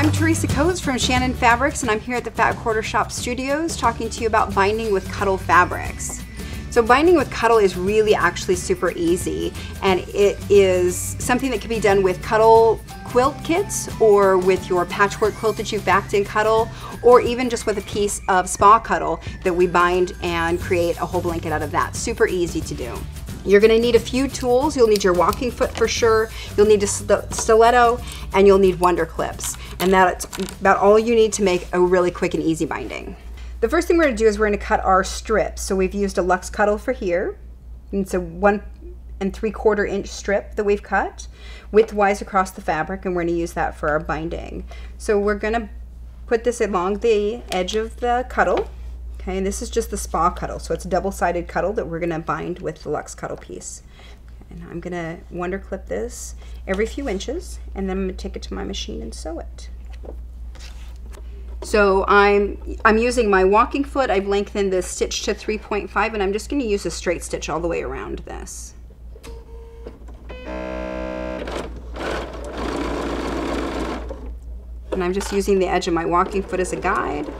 I'm Teresa Coates from Shannon Fabrics, and I'm here at the Fat Quarter Shop Studios talking to you about binding with Cuddle fabrics. So binding with Cuddle is really actually super easy, and it is something that can be done with Cuddle quilt kits or with your patchwork quilt that you've backed in Cuddle, or even just with a piece of spa Cuddle that we bind and create a whole blanket out of that. Super easy to do. You're going to need a few tools. You'll need your walking foot for sure. You'll need a stiletto, and you'll need Wonder Clips. And that's about all you need to make a really quick and easy binding. The first thing we're going to do is we're going to cut our strips. So we've used a Luxe Cuddle for here. And it's a 1 3/4 inch strip that we've cut widthwise across the fabric, and we're going to use that for our binding. So we're going to put this along the edge of the Cuddle. Okay, and this is just the spa Cuddle, so it's a double-sided Cuddle that we're going to bind with the Luxe Cuddle piece. And I'm going to Wonder Clip this every few inches, and then I'm going to take it to my machine and sew it. So I'm using my walking foot. I've lengthened the stitch to 3.5, and I'm just going to use a straight stitch all the way around this. And I'm just using the edge of my walking foot as a guide.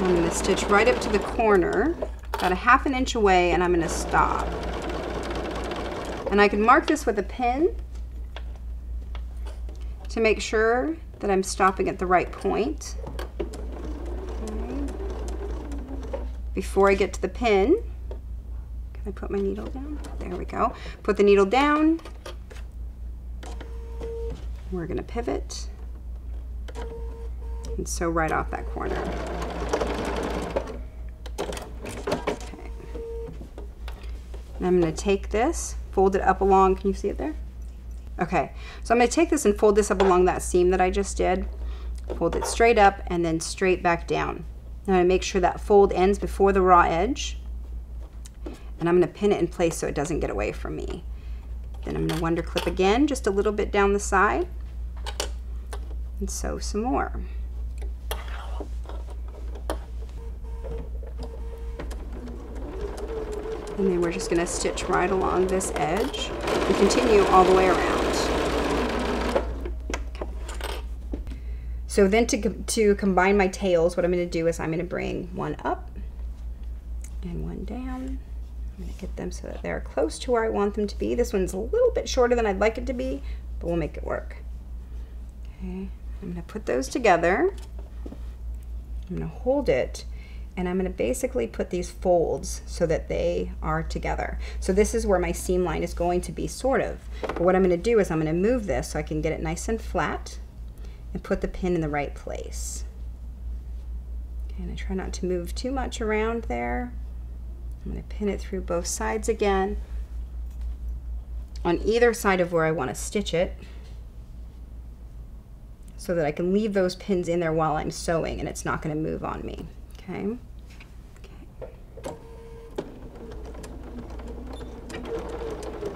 I'm going to stitch right up to the corner, about 1/2 inch away, and I'm going to stop. And I can mark this with a pin to make sure that I'm stopping at the right point. Okay. Before I get to the pin, can I put my needle down? There we go. Put the needle down. We're going to pivot and sew right off that corner. And I'm going to take this, fold it up along, can you see it there? Okay, so I'm going to take this and fold this up along that seam that I just did, fold it straight up and then straight back down. I'm going to make sure that fold ends before the raw edge, and I'm going to pin it in place so it doesn't get away from me. Then I'm going to Wonder Clip again, just a little bit down the side, and sew some more. And then we're just going to stitch right along this edge and continue all the way around. Okay. So then to combine my tails, what I'm going to do is I'm going to bring one up and one down. I'm going to get them so that they're close to where I want them to be. This one's a little bit shorter than I'd like it to be, but we'll make it work. Okay. I'm going to put those together. I'm going to hold it. And I'm going to basically put these folds so that they are together. So this is where my seam line is going to be, sort of. But what I'm going to do is I'm going to move this so I can get it nice and flat and put the pin in the right place. Okay, and I try not to move too much around there. I'm going to pin it through both sides again on either side of where I want to stitch it, so that I can leave those pins in there while I'm sewing and it's not going to move on me. Okay.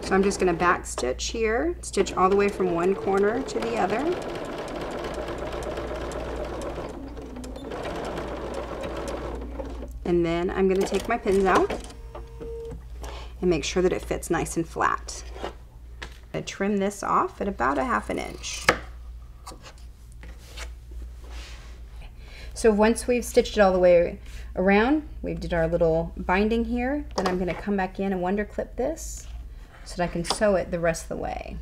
So I'm just going to back stitch here, stitch all the way from one corner to the other. And then I'm going to take my pins out and make sure that it fits nice and flat. I trim this off at about 1/2 inch. So once we've stitched it all the way around, we did our little binding here, then I'm going to come back in and Wonder Clip this so that I can sew it the rest of the way.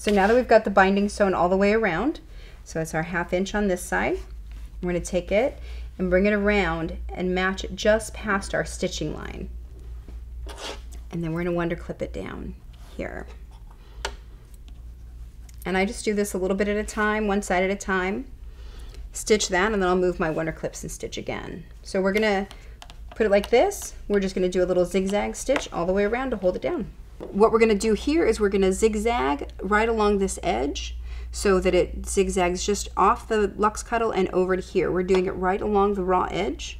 So now that we've got the binding sewn all the way around, so it's our 1/2 inch on this side, we're going to take it and bring it around and match it just past our stitching line. And then we're going to Wonder Clip it down here. And I just do this a little bit at a time, one side at a time. stitch that, and then I'll move my wonder clips and stitch again. So we're gonna put it like this. We're just gonna do a little zigzag stitch all the way around to hold it down. What we're gonna do here is we're gonna zigzag right along this edge so that it zigzags just off the Luxe Cuddle and over to here. We're doing it right along the raw edge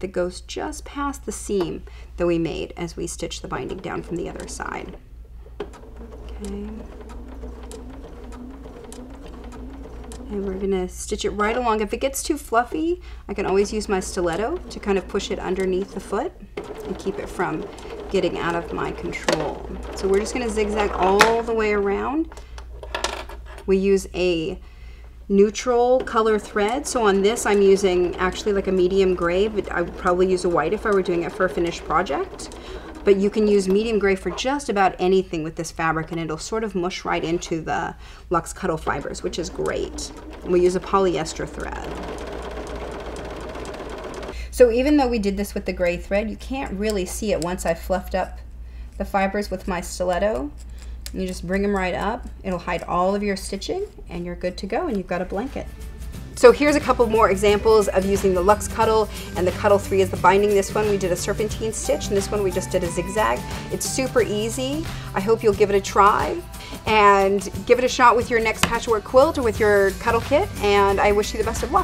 that goes just past the seam that we made as we stitch the binding down from the other side. Okay. And we're gonna stitch it right along. If it gets too fluffy, I can always use my stiletto to kind of push it underneath the foot and keep it from getting out of my control. So we're just gonna zigzag all the way around. We use a neutral color thread. So on this, I'm using actually like a medium gray, but I would probably use a white if I were doing it for a finished project. But you can use medium gray for just about anything with this fabric, and it'll sort of mush right into the Luxe Cuddle fibers, which is great. And we use a polyester thread. So even though we did this with the gray thread, you can't really see it once I fluffed up the fibers with my stiletto. You just bring them right up. It'll hide all of your stitching, and you're good to go, and you've got a blanket. So here's a couple more examples of using the Luxe Cuddle and the Cuddle 3 as the binding. This one we did a serpentine stitch, and this one we just did a zigzag. It's super easy. I hope you'll give it a try and give it a shot with your next patchwork quilt or with your Cuddle kit, and I wish you the best of luck.